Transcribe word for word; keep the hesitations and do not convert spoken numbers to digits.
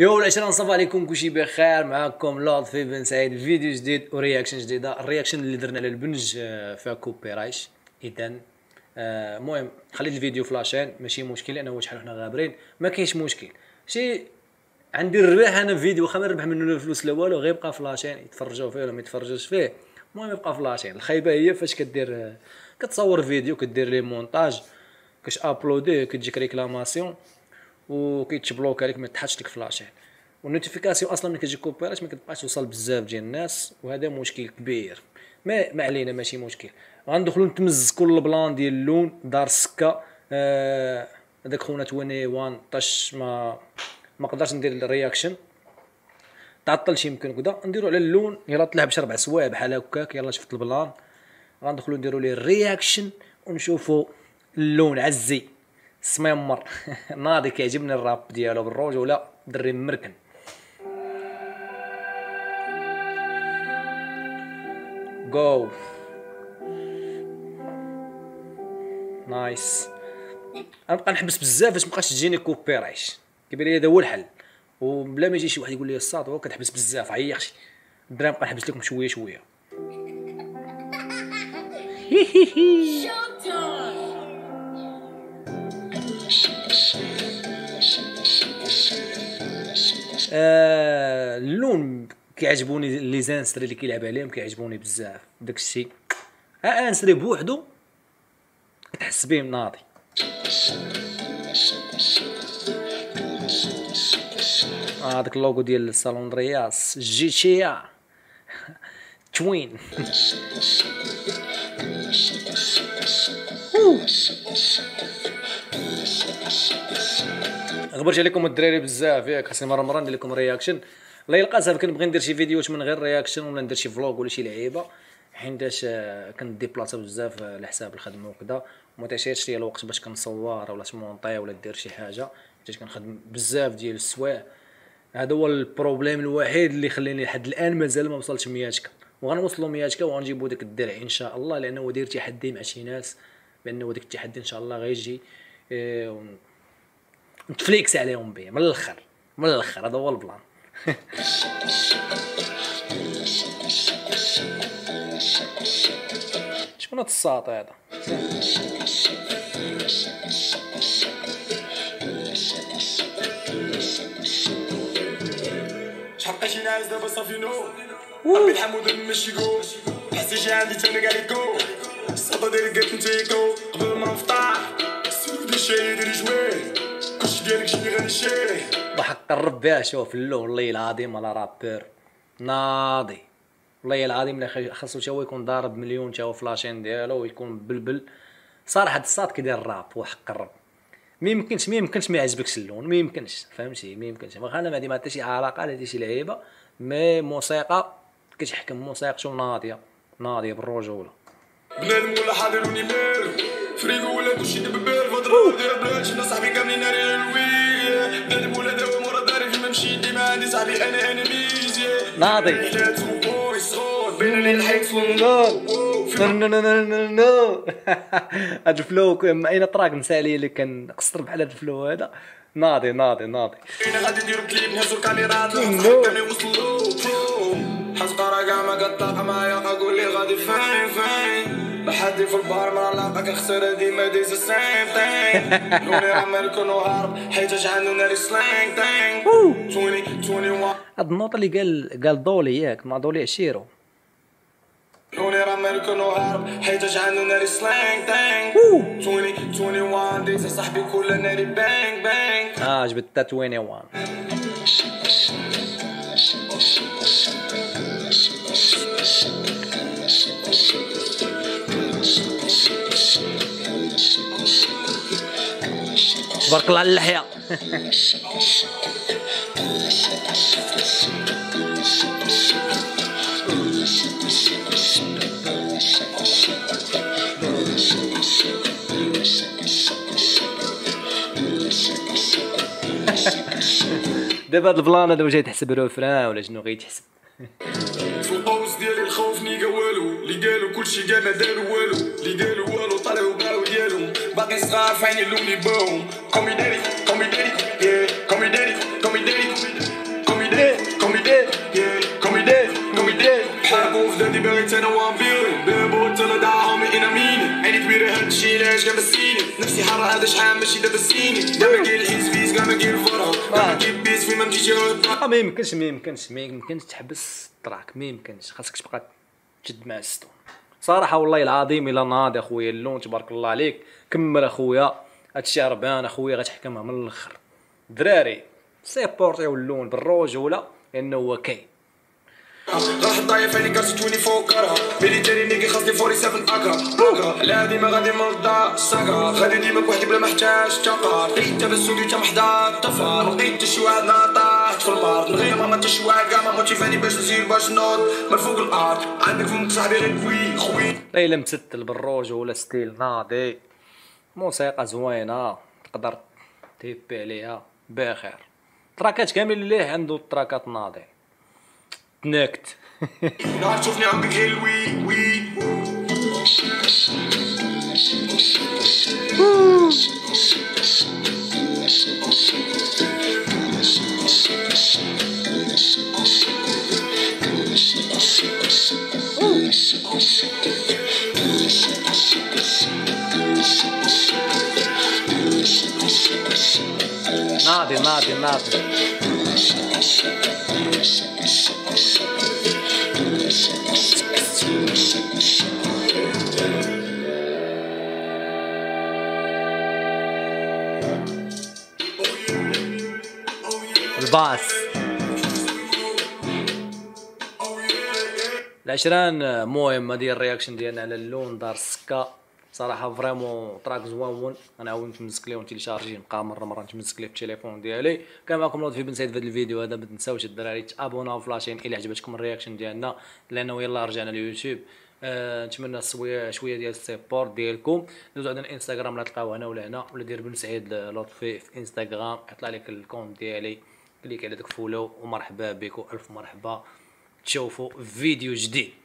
يو العشرة صافا عليكم كلشي بخير. معكم لطفي بنسعيد، فيديو جديد ورياكشن جديدة. الرياكشن اللي درنا على البنج فيها كوبي رايش. اذا المهم خليت الفيديو فلاشين ماشي مشكل، لانه هو شحال حنا غابرين ما كاينش مشكل. شي عندي الربح انا في فيديو، واخا ما نربح منه لا فلوس لا والو، غير يبقى فلاشين يتفرجوا فيه ولا ما يتفرجوش فيه، المهم يبقى فلاشين. الخايبه هي فاش كدير كتصور فيديو كدير لي مونتاج كاش ابلودي كتجيك ريكلاماسيون وكيتبلوك عليك، ما تحطش لك فلاشين والنوتيفيكاسيون اصلا ملي كتجي كوبيرايت ما كتبقاش توصل بزاف ديال الناس، وهذا مشكل كبير. ما ما علينا ماشي مشكل. غندخلوا نتمز كل البلان ديال اللون دار سكا. هذاك آه خونا تواني وان طاش ما ما قدرتش ندير الرياكشن، تعطلش يمكن كدا. نديروا على اللون يلا طلع باش اربع سوايع بحال هكاك. يلا شفت البلان غندخلوا نديروا ليه الرياكشن ونشوفوا اللون عزي سميمر ناضي. كيعجبني الراب ديالو بالروج ولا دري مركن. جو نايس. غنبقى نحبس بزاف باش مابقاش تجيني كوبي رايش، كيبان لي هذا هو الحل. وبلا ما يجي شي واحد يقول لي الصاد هو كتحبس بزاف، عيي اختي الدراري نبقى نحبس لكم شويه شويه. آه اللون كيعجبوني، لي زانسري اللي كيلعب عليهم كيعجبوني بزاف. داكشي ها انسري بوحدو كتحس بيه ناضي. اه داك اللوغو ديال الصالون رياض جي تي ا توين. غبرت عليكم الدراري بزاف، ياك خاصني مره مره ندير لكم رياكشن. الله يلقى صافي كنبغي ندير شي فيديوهات من غير رياكشن ولا ندير شي فلوغ ولا شي لعيبه، حيتاش كنديبلاصا بزاف على حساب الخدمه وكذا، وما تيشيرش ليا الوقت باش كنصور ولا تمونطي ولا دير شي حاجه، حيتاش كنخدم بزاف ديال السوايع. هذا هو البروبليم الوحيد اللي خليني لحد الان مازال ما وصلتش مية كا، وغنوصلوا مية كا وغنجيبوا داك الدرع ان شاء الله، لانه داير تحدي مع شي ناس، بانه داك التحدي ان شاء الله غيجي نتفليكس عليهم به من الاخر من الاخر. هذا هو البلان. شكون هاد الصاط هذا؟ شحال بقيت ناعس دابا صافي نوض ربي الحمود ماشي قول حسيتي عندي تاني كاع لي كو الصدى ديالك قالت نتيكو قبل ما نفطر سيدي شايدري جوين كلشي ديالك شي غنشيه بحق الربي. شوف اللون والله العظيم على رابور ناضي، والله العظيم لا خاصو تا هو يكون ضارب مليون تا هو فلاشين ديالو ويكون بلبل صراحه. هاد الصاد كيدير الراب وحق الرب ما يمكنش ما يمكنش ما يعجبكش اللون، ما يمكنش فهمتي ما يمكنش. واخا ما عندي ما حتى شي علاقه لا شي لعيبه، مي موسيقى كتحكم، موسيقته ناضيه ناضيه بالرجوله. بنادم ولا حاضر ونيمير فريغو ولا كلشي دببير فضرو ديال بلاتش انا صاحبي كاملين ناري الويل بنادم ولا داوم ورا داري فيما نمشي ديما عندي صاحبي انا انا ميزي ناضي. بينني الحيط نو هاد الفلو ما اين طراك نسالي اللي كنقصر بحال هاد الفلو هذا ناضي ناضي ناضي. انا غادي نديرو كليب نهزو الكاميرات كنوصلو حسب راه ما قطع معايا اقول لي غادي فين فين لحد في البار ما نلاقاك خساره ديما ديز السيم تاين نوري عمرك نهار حيت جعانو ناري سلانغ تاين واحد وعشرين. هاد النوطه اللي قال قال دولي ياك مع دولي عشيرو نوني راه مالك نهار حيت جعانو ناري سلانغ تانغ واحد وعشرين ديز صاحبي كل ناري بانغ بانغ. اه جبت واحد وعشرين تبارك الله على اللحية. دابا هاد البلان هذا واش غيتحسب روفران ولا شنو غيتحسب؟ في القوس ديالي الخوفني كا والو اللي قالو كلشي كاع ما دارو والو اللي قالو والو طلعو باعو ديالهم باقي صغار فاين اللون يباهم كوميديريك كوميديريك كوميديريك كوميديريك. ما يمكنش ما يمكنش ما يمكنش تحبس الطراك، ما يمكنش، خاصك تبقى تشد مع السطون صراحه. والله العظيم الا ناضي اخويا اللون، تبارك الله عليك، كمل اخويا هادشي ربان اخويا، غتحكمها من الاخر. دراري سيبورطيو اللون بالرجوله لانه هو كاين. راح ضايف عليك كاستوني فوق كره ميليتري نيكي خاصني سبعة وأربعين اكره على هادي ما غادي نرضى السكر غادي ديما بوحدي بلا ما احتاج تقار حيت بالسوق حتى محضر تفار لقيت شي واحد ناطات في البار نغير ما حتى شي واحد كاع ما موتيفاني باش نسير باش نوض من فوق الارض عندك فمك صاحبي غير كوي خوي. ليلى متتل بالروج ولا ستيل ناضي، موسيقى زوينه تقدر تيبي عليها بخير، تراكات كامل اللي عنده تراكات ناضي تنكت. نعرف شوفني عم بكيل وي وي نادي نادي نادي الباس. العشران مهم هادي الرياكشن ديالنا على اللون دار سكا صراحه، فريمون تراك زوون. انا عاونت نمسك ليه ونتيليشارجيه، نبقى مره مره نتمسك ليه في التليفون ديالي. كان معكم لطفي بن سعيد في هذا الفيديو هذا، ما تنساوش الدراري تابوناو وفلاشين الا عجبتكم الرياكشن ديالنا، لانه يلا رجعنا ليوتيوب. أه نتمنى شويه شويه ديال السيبورت ديالكم. دوزو عندنا الانستغرام، لا تلقاو هنا ولا هنا، ولا دير بن سعيد لطفي في انستغرام، يطلع لك الكونت ديالي، كليك على داك فولو ومرحبا بكم، الف مرحبا تشوفوا فيديو جديد.